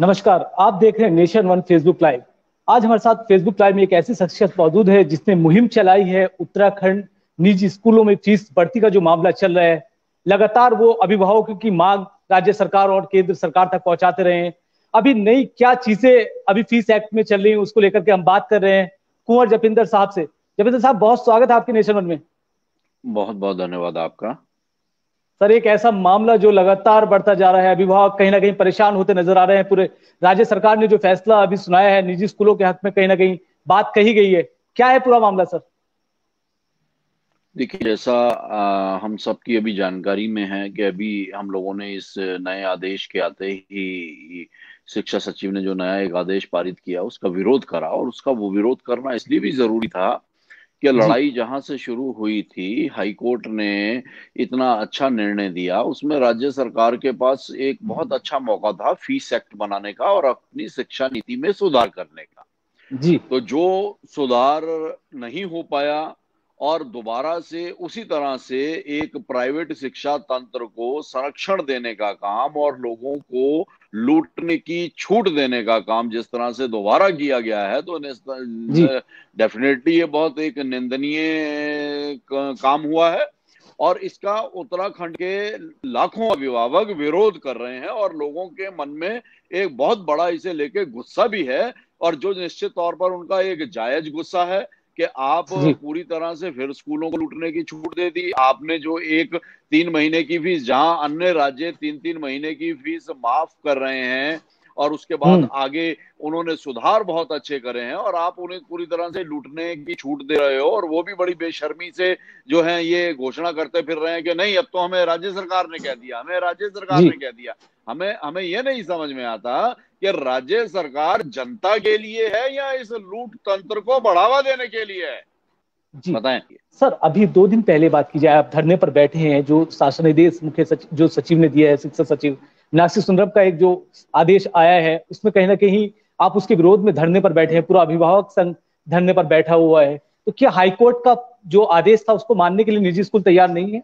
नमस्कार, आप देख रहे हैं नेशन वन फेसबुक लाइव। आज हमारे साथ फेसबुक लाइव में एक ऐसी शख्सियत मौजूद है जिसने मुहिम चलाई है उत्तराखंड निजी स्कूलों में फीस बढ़ती का जो मामला चल रहा है, लगातार वो अभिभावकों की मांग राज्य सरकार और केंद्र सरकार तक पहुंचाते रहे हैं। अभी नई क्या चीजें अभी फीस एक्ट में चल रही है उसको लेकर के हम बात कर रहे हैं कुंवर जपिंदर साहब से। जपिंदर साहब, बहुत स्वागत है आपके नेशन वन में। बहुत बहुत धन्यवाद आपका। सर, एक ऐसा मामला जो लगातार बढ़ता जा रहा है, अभिभावक कहीं ना कहीं परेशान होते नजर आ रहे हैं। पूरे राज्य सरकार ने जो फैसला अभी सुनाया है, निजी स्कूलों के हक में कहीं ना कहीं बात कही गई है, क्या है पूरा मामला सर? देखिए, जैसा हम सबकी अभी जानकारी में है कि अभी हम लोगों ने इस नए आदेश के आते ही शिक्षा सचिव ने जो नया एक आदेश पारित किया उसका विरोध करा, और उसका वो विरोध करना इसलिए भी जरूरी था कि लड़ाई जहां से शुरू हुई थी, हाईकोर्ट ने इतना अच्छा निर्णय दिया, उसमें राज्य सरकार के पास एक बहुत अच्छा मौका था फीस एक्ट बनाने का और अपनी शिक्षा नीति में सुधार करने का। जी, तो जो सुधार नहीं हो पाया और दोबारा से उसी तरह से एक प्राइवेट शिक्षा तंत्र को संरक्षण देने का काम और लोगों को लूटने की छूट देने का काम जिस तरह से दोबारा किया गया है, तो डेफिनेटली ये बहुत एक निंदनीय काम हुआ है और इसका उत्तराखंड के लाखों अभिभावक विरोध कर रहे हैं और लोगों के मन में एक बहुत बड़ा इसे लेके गुस्सा भी है, और जो निश्चित तौर पर उनका एक जायज गुस्सा है कि आप पूरी तरह से फिर स्कूलों को लूटने की छूट दे दी। आपने जो एक 3 महीने की फीस, जहां अन्य राज्य 3-3 महीने की फीस माफ कर रहे हैं और उसके बाद आगे उन्होंने सुधार बहुत अच्छे करे हैं, और आप उन्हें पूरी तरह से लूटने की छूट दे रहे हो, और वो भी बड़ी बेशर्मी से जो है ये घोषणा करते फिर रहे हैं कि नहीं, अब तो हमें राज्य सरकार ने कह दिया, हमें राज्य सरकार ने कह दिया। हमें ये नहीं समझ में आता कि राज्य सरकार जनता के लिए है या इस लूट तंत्र को बढ़ावा देने के लिए है। जी बताएं सर, अभी 2 दिन पहले बात की जाए, आप धरने पर बैठे हैं, जो शासनादेश मुख्य सचिव जो सचिव ने दिया है, शिक्षा सचिव नासी सुंदरम का एक जो आदेश आया है, उसमें कहीं ना कहीं आप उसके विरोध में धरने पर बैठे हैं, पूरा अभिभावक संघ धरने पर बैठा हुआ है। तो क्या हाईकोर्ट का जो आदेश था उसको मानने के लिए निजी स्कूल तैयार नहीं है?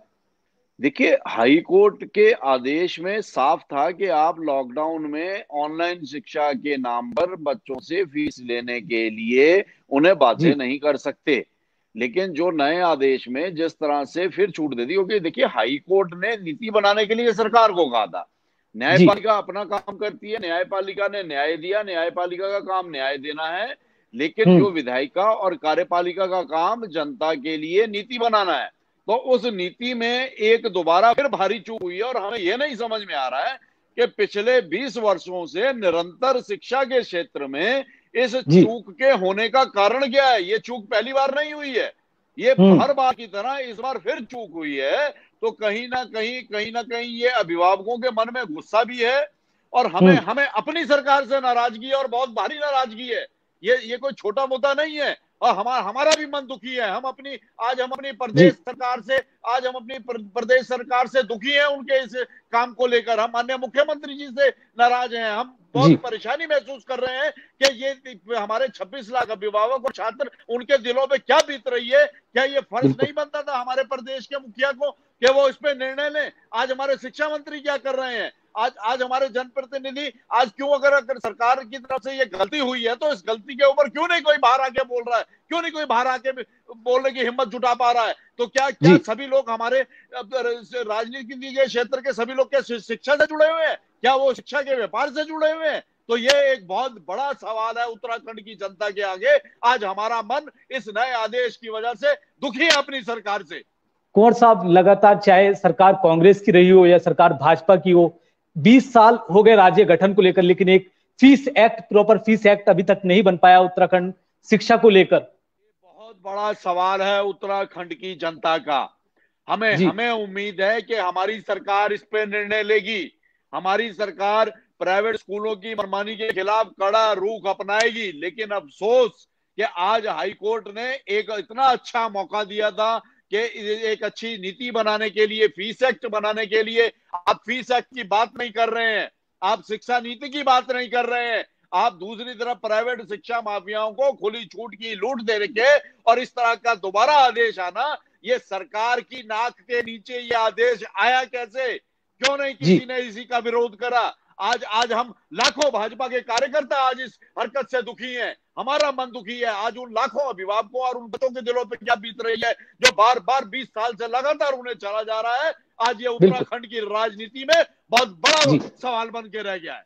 देखिए, हाई कोर्ट के आदेश में साफ था कि आप लॉकडाउन में ऑनलाइन शिक्षा के नाम पर बच्चों से फीस लेने के लिए उन्हें बाध्य नहीं कर सकते, लेकिन जो नए आदेश में जिस तरह से फिर छूट दे दी, क्योंकि देखिए हाई कोर्ट ने नीति बनाने के लिए सरकार को कहा था, न्यायपालिका अपना काम करती है, न्यायपालिका ने न्याय दिया, न्यायपालिका का काम न्याय देना है, लेकिन जो विधायिका और कार्यपालिका का काम जनता के लिए नीति बनाना है। तो उस नीति में एक दोबारा फिर भारी चूक हुई है, और हमें यह नहीं समझ में आ रहा है कि पिछले 20 वर्षों से निरंतर शिक्षा के क्षेत्र में इस चूक के होने का कारण क्या है। ये चूक पहली बार नहीं हुई है, ये हर बार की तरह इस बार फिर चूक हुई है। तो कहीं ना कहीं ये अभिभावकों के मन में गुस्सा भी है, और हमें अपनी सरकार से नाराजगी है, और बहुत भारी नाराजगी है। ये कोई छोटा मुद्दा नहीं है, और हमारा भी मन दुखी है। हम अपनी प्रदेश सरकार से दुखी हैं, उनके इस काम को लेकर हम माननीय मुख्यमंत्री जी से नाराज हैं। हम बहुत परेशानी महसूस कर रहे हैं कि ये हमारे 26 लाख अभिभावक और छात्र, उनके दिलों पे क्या बीत रही है। क्या ये फर्ज नहीं बनता था हमारे प्रदेश के मुखिया को कि वो इस पे निर्णय लें? आज हमारे शिक्षा मंत्री क्या कर रहे हैं, आज हमारे जनप्रतिनिधि, आज क्यों अगर सरकार की तरफ से ये गलती हुई है तो इस गलती के ऊपर क्यों नहीं कोई बाहर आके बोल रहा है, क्यों नहीं कोई बाहर आके बोलने की हिम्मत जुटा पा रहा है? तो क्या सभी लोग हमारे राजनीति के क्षेत्र के सभी लोग क्या शिक्षा से जुड़े हुए हैं? क्या वो शिक्षा के व्यापार से जुड़े हुए हैं? तो ये एक बहुत बड़ा सवाल है उत्तराखंड की जनता के आगे। आज हमारा मन इस नए आदेश की वजह से दुखी है अपनी सरकार से। कुंवर साहब, लगातार चाहे सरकार कांग्रेस की रही हो या सरकार भाजपा की हो, 20 साल हो गए राज्य गठन को लेकर, लेकिन एक fees act, proper fees act अभी तक नहीं बन पाया उत्तराखंड शिक्षा को लेकर। बहुत बड़ा सवाल है उत्तराखंड की जनता का। हमें उम्मीद है कि हमारी सरकार इस पे निर्णय लेगी, हमारी सरकार प्राइवेट स्कूलों की मनमानी के खिलाफ कड़ा रुख अपनाएगी। लेकिन अफसोस कि आज हाईकोर्ट ने एक इतना अच्छा मौका दिया था कि एक अच्छी नीति बनाने के लिए, फीस एक्ट बनाने के लिए। आप फीस एक्ट की बात नहीं कर रहे हैं, आप शिक्षा नीति की बात नहीं कर रहे हैं, आप दूसरी तरफ प्राइवेट शिक्षा माफियाओं को खुली छूट की लूट दे के, और इस तरह का दोबारा आदेश आना, ये सरकार की नाक के नीचे ये आदेश आया कैसे? क्यों नहीं किसी ने इसी का विरोध करा? आज आज हम लाखों भाजपा के कार्यकर्ता आज इस हरकत से दुखी हैं, हमारा मन दुखी है। आज उन लाखों अभिभावकों और उन बच्चों के दिलों पे क्या बीत रही है जो बार बार 20 साल से लगातार उन्हें चला जा रहा है। आज ये उत्तराखंड की राजनीति में बहुत बड़ा सवाल बन के रह गया है।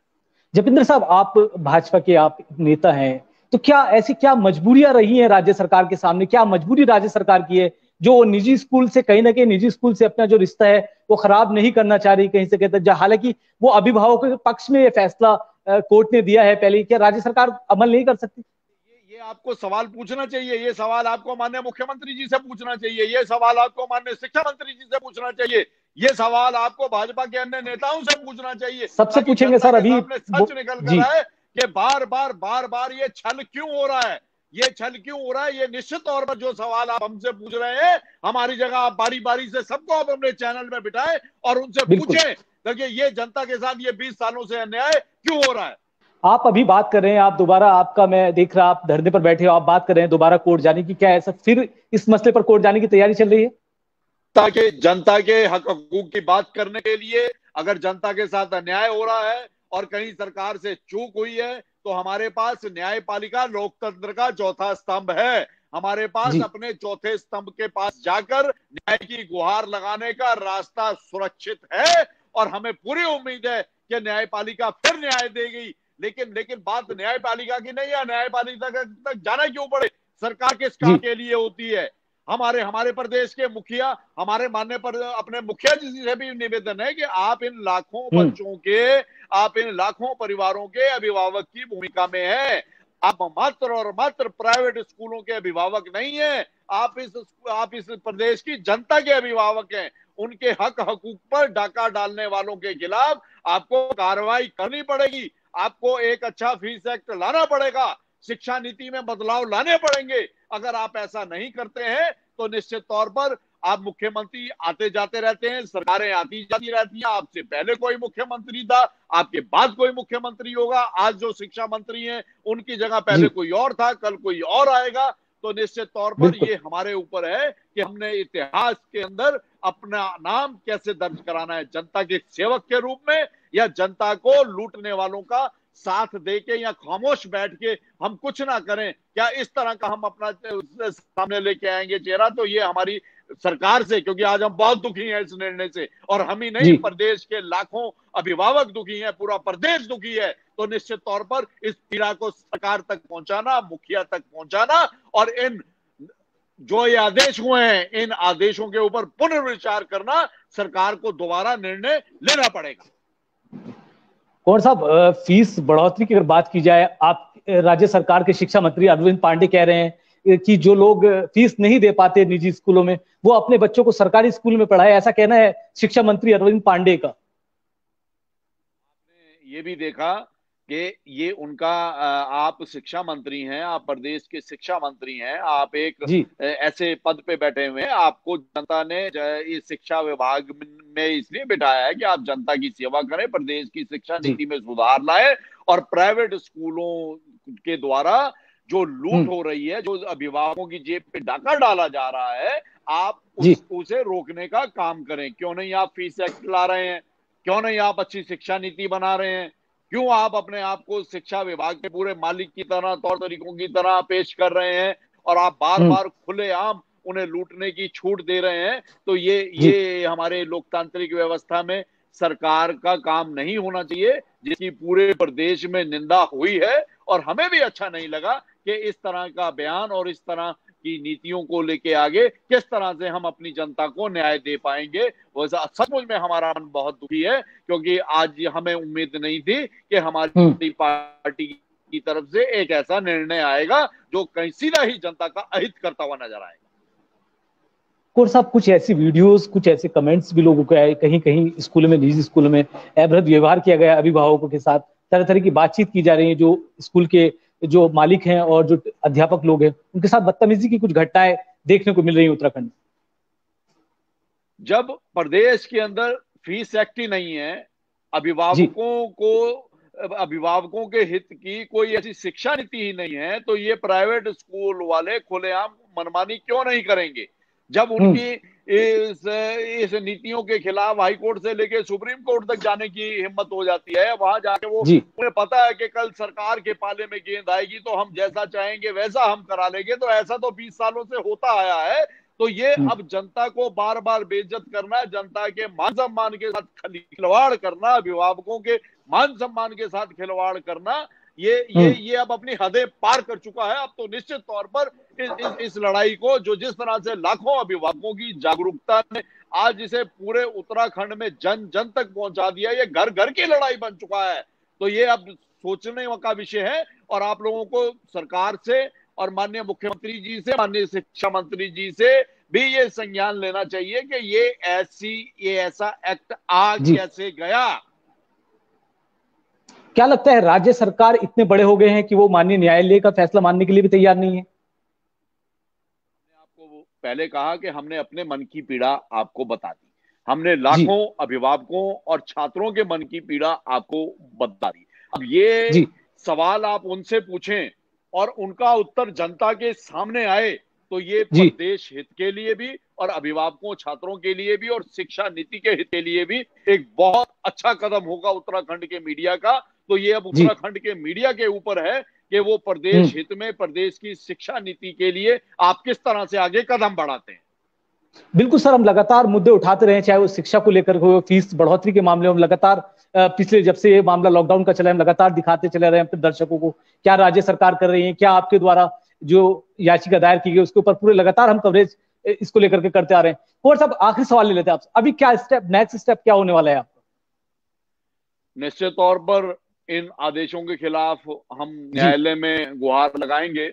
जपिंदर साहब, आप भाजपा के आप नेता हैं, तो क्या ऐसी क्या मजबूरियां रही है राज्य सरकार के सामने? क्या मजबूरी राज्य सरकार की है जो निजी स्कूल से कहीं ना कहीं निजी स्कूल से अपना जो रिश्ता है वो खराब नहीं करना चाह रही कहीं से कहते? हालांकि वो अभिभावकों के पक्ष में ये फैसला कोर्ट ने दिया है पहले, क्या राज्य सरकार अमल नहीं कर सकती? ये आपको सवाल पूछना चाहिए, ये सवाल आपको माननीय मुख्यमंत्री जी से पूछना चाहिए, ये सवाल आपको माननीय शिक्षा मंत्री जी से पूछना चाहिए, ये सवाल आपको भाजपा के अन्य नेताओं से पूछना चाहिए। सबसे पूछेंगे सर। अभी सच निकल कर रहा है कि बार बार ये छल क्यों हो रहा है, ये छल क्यों हो रहा है? ये निश्चित तौर पर जो सवाल आप हमसे पूछ रहे हैं, हमारी जगह आप बारी बारी से सबको आप अपने चैनल में बिठाएं और उनसे पूछें, क्योंकि ये जनता के साथ ये 20 सालों से अन्याय क्यों हो रहा है। आप अभी बात कर रहे हैं, आप दोबारा आपका मैं देख रहा आप धरने पर बैठे हो, आप बात कर रहे हैं दोबारा कोर्ट जाने की। क्या ऐसा फिर इस मसले पर कोर्ट जाने की तैयारी चल रही है? ताकि जनता के हक हकूक की बात करने के लिए, अगर जनता के साथ अन्याय हो रहा है और कहीं सरकार से चूक हुई है तो हमारे पास न्यायपालिका लोकतंत्र का चौथा स्तंभ है। हमारे पास अपने चौथे स्तंभ के पास जाकर न्याय की गुहार लगाने का रास्ता सुरक्षित है और हमें पूरी उम्मीद है कि न्यायपालिका फिर न्याय देगी। लेकिन बात न्यायपालिका की नहीं है, न्यायपालिका तक जाना क्यों पड़े? सरकार किस काम के लिए होती है? हमारे प्रदेश के मुखिया, हमारे माननीय पर अपने मुखिया जी से भी निवेदन है कि आप इन लाखों बच्चों के, आप इन लाखों परिवारों के अभिभावक की भूमिका में हैं। आप मात्र और मात्र प्राइवेट स्कूलों के अभिभावक नहीं हैं, आप इस प्रदेश की जनता के अभिभावक हैं। उनके हक हकूक पर डाका डालने वालों के खिलाफ आपको कार्रवाई करनी पड़ेगी। आपको एक अच्छा फीस एक्ट लाना पड़ेगा, शिक्षा नीति में बदलाव लाने पड़ेंगे। अगर आप ऐसा नहीं करते हैं तो निश्चित तौर पर आप मुख्यमंत्री आते जाते रहते हैं, सरकारें आती जाती रहती हैं। आपसे पहले कोई मुख्यमंत्री था, आपके बाद कोई मुख्यमंत्री होगा। आज जो शिक्षा मंत्री हैं उनकी जगह पहले कोई और था, कल कोई और आएगा। तो निश्चित तौर पर ये हमारे ऊपर है कि हमने इतिहास के अंदर अपना नाम कैसे दर्ज कराना है, जनता के सेवक के रूप में या जनता को लूटने वालों का साथ दे के या खामोश बैठ के हम कुछ ना करें। क्या इस तरह का हम अपना सामने लेके आएंगे चेहरा? तो ये हमारी सरकार से, क्योंकि आज हम बहुत दुखी हैं इस निर्णय से, और हम ही नहीं प्रदेश के लाखों अभिभावक दुखी हैं, पूरा प्रदेश दुखी है। तो निश्चित तौर पर इस पीड़ा को सरकार तक पहुंचाना, मुखिया तक पहुंचाना और इन जो ये आदेश हुए हैं, इन आदेशों के ऊपर पुनर्विचार करना, सरकार को दोबारा निर्णय लेना पड़ेगा। कुंवर साहब, फीस बढ़ोतरी की अगर बात की जाए, आप राज्य सरकार के शिक्षा मंत्री अरविंद पांडे कह रहे हैं कि जो लोग फीस नहीं दे पाते निजी स्कूलों में, वो अपने बच्चों को सरकारी स्कूल में पढ़ाए, ऐसा कहना है शिक्षा मंत्री अरविंद पांडे का। आपने ये भी देखा कि ये उनका, आप शिक्षा मंत्री हैं, आप प्रदेश के शिक्षा मंत्री हैं, आप एक ऐसे पद पे बैठे हुए हैं, आपको जनता ने इस शिक्षा विभाग में इसलिए बिठाया है कि आप जनता की सेवा करें, प्रदेश की शिक्षा नीति में सुधार लाएं और प्राइवेट स्कूलों के द्वारा जो लूट हो रही है, जो अभिभावकों की जेब पे डाका डाला जा रहा है, आप उसे रोकने का काम करें। क्यों नहीं आप फीस एक्ट ला रहे हैं? क्यों नहीं आप अच्छी शिक्षा नीति बना रहे हैं? क्यों आप अपने आप को शिक्षा विभाग के पूरे मालिक की तरह, तौर तरीकों की तरह पेश कर रहे हैं और आप बार बार खुलेआम उन्हें लूटने की छूट दे रहे हैं? तो ये हमारे लोकतांत्रिक व्यवस्था में सरकार का काम नहीं होना चाहिए, जिसकी पूरे प्रदेश में निंदा हुई है। और हमें भी अच्छा नहीं लगा कि इस तरह का बयान और इस तरह की नीतियों को लेके आगे किस तरह से हम अपनी जनता को न्याय दे पाएंगे। वैसा सचमुच में हमारा मन बहुत दुखी है, क्योंकि आज हमें उम्मीद नहीं थी कि हमारी पार्टी की तरफ से एक ऐसा निर्णय आएगा जो कहीं सीधा ही जनता का अहित करता हुआ नजर आएगा। कुंवर साहब, कुछ ऐसी वीडियोस, कुछ ऐसे कमेंट्स भी लोगों को आए, कहीं कहीं स्कूल में, निजी स्कूल में अभद्र व्यवहार किया गया, अभिभावकों के साथ तरह तरह की बातचीत की जा रही है, जो स्कूल के जो मालिक हैं और जो अध्यापक लोग हैं उनके साथ बदतमीजी की कुछ घटनाएं देखने को मिल रही है उत्तराखंड में। जब प्रदेश के अंदर फीस एक्ट ही नहीं है, अभिभावकों के हित की कोई ऐसी शिक्षा नीति ही नहीं है, तो ये प्राइवेट स्कूल वाले खुलेआम मनमानी क्यों नहीं करेंगे? जब उनकी इस नीतियों के खिलाफ हाईकोर्ट से लेके सुप्रीम कोर्ट तक जाने की हिम्मत हो जाती है, वहां जाके वो उन्हें पता है कि कल सरकार के पाले में गेंद आएगी तो हम जैसा चाहेंगे वैसा हम करा लेंगे। तो ऐसा तो 20 सालों से होता आया है। तो ये अब जनता को बार बार बेइज्जत करना, जनता के मान सम्मान के साथ खिलवाड़ करना, अभिभावकों के मान सम्मान के साथ खिलवाड़ करना, ये अब अपनी हदें पार कर चुका है। अब तो निश्चित तौर पर इस लड़ाई को जो जिस तरह से लाखों अभिभावकों की जागरूकता ने आज इसे पूरे उत्तराखंड में जन जन तक पहुंचा दिया, ये घर घर की लड़ाई बन चुका है। तो ये अब सोचने का विषय है और आप लोगों को सरकार से और माननीय मुख्यमंत्री जी से, माननीय शिक्षा मंत्री जी से भी ये संज्ञान लेना चाहिए कि ये ऐसा एक्ट आ कैसे गया। क्या लगता है राज्य सरकार इतने बड़े हो गए हैं कि वो माननीय न्यायालय का फैसला मानने के लिए भी तैयार नहीं है? आपको पहले कहा कि हमने अपने मन की पीड़ा आपको बता दी, हमने लाखों अभिभावकों और छात्रों के मन की पीड़ा आपको बता दी। अब ये सवाल आप उनसे पूछें और उनका उत्तर जनता के सामने आए तो ये देश हित के लिए भी और अभिभावकों छात्रों के लिए भी और शिक्षा नीति के हित के लिए भी एक बहुत अच्छा कदम होगा उत्तराखंड के मीडिया का। तो ये अब उत्तराखंड के मीडिया के ऊपर है कि वो प्रदेश हित में प्रदेश की शिक्षा नीति के लिए आप किस तरह से आगे कदम बढ़ाते हैं। बिल्कुल सर, हम लगातार मुद्दे उठाते रहे, चाहे वो शिक्षा को लेकर हो, फीस बढ़ोतरी के मामले में, हम लगातार पिछले जब से ये मामला लॉकडाउन का चला है हम लगातार दिखाते चले रहे हैं अपने दर्शकों को क्या राज्य सरकार कर रही है, क्या आपके द्वारा जो याचिका दायर की गई उसके ऊपर पूरे लगातार हम कवरेज इसको लेकर के करते आ रहे हैं। कुंवर साहब, आखिरी सवाल ले लेते हैं आपसे, अभी क्या स्टेप, नेक्स्ट स्टेप क्या होने वाला है आपका? निश्चित तौर पर इन आदेशों के खिलाफ हम न्यायालय में गुहार लगाएंगे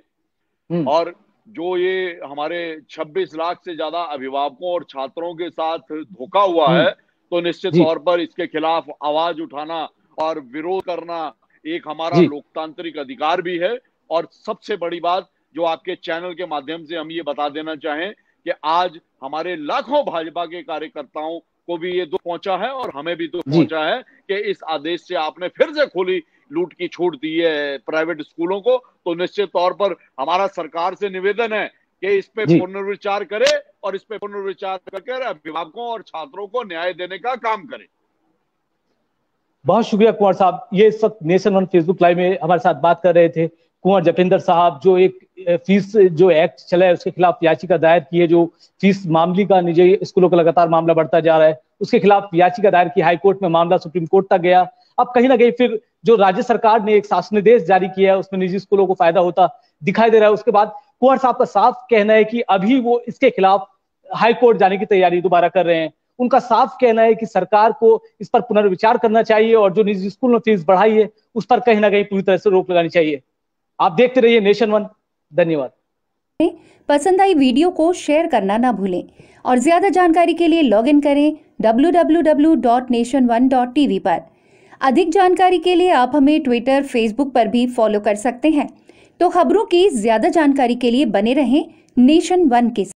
और जो ये हमारे 26 लाख से ज्यादा अभिभावकों और छात्रों के साथ धोखा हुआ है तो निश्चित तौर पर इसके खिलाफ आवाज उठाना और विरोध करना एक हमारा लोकतांत्रिक अधिकार भी है। और सबसे बड़ी बात जो आपके चैनल के माध्यम से हम ये बता देना चाहें कि आज हमारे लाखों भाजपा के कार्यकर्ताओं को भी ये दुख पहुंचा है और हमें भी दुख पहुंचा है कि इस आदेश से आपने फिर से खुली लूट की छूट दी है प्राइवेट स्कूलों को। तो निश्चित तौर पर हमारा सरकार से निवेदन है कि इस पे पुनर्विचार करे और इस पे पुनर्विचार करके अभिभावकों और छात्रों को न्याय देने का काम करे। बहुत शुक्रिया कुंवर साहब। ये इस वक्त नेशन वन फेसबुक लाइव में हमारे साथ बात कर रहे थे कुंवर जपिंदर साहब, जो एक फीस जो एक्ट चला है उसके खिलाफ याचिका दायर की है, जो फीस मामले का निजी स्कूलों का लगातार मामला बढ़ता जा रहा है उसके खिलाफ याचिका दायर की हाईकोर्ट में, मामला सुप्रीम कोर्ट तक गया। अब कहीं ना कहीं फिर जो राज्य सरकार ने एक शासनादेश जारी किया है उसमें निजी स्कूलों को फायदा होता दिखाई दे रहा है। उसके बाद कुंवर साहब का साफ कहना है कि अभी वो इसके खिलाफ हाईकोर्ट जाने की तैयारी दोबारा कर रहे हैं। उनका साफ कहना है कि सरकार को इस पर पुनर्विचार करना चाहिए और जो निजी स्कूल में फीस बढ़ाई है उस पर कहीं ना कहीं पूरी तरह से रोक लगानी चाहिए। आप देखते रहिए नेशन वन। धन्यवाद। पसंद आई वीडियो को शेयर करना ना भूलें और ज्यादा जानकारी के लिए लॉग इन करें www.nationone.tv पर। अधिक जानकारी के लिए आप हमें ट्विटर, फेसबुक पर भी फॉलो कर सकते हैं। तो खबरों की ज्यादा जानकारी के लिए बने रहें नेशन वन के साथ।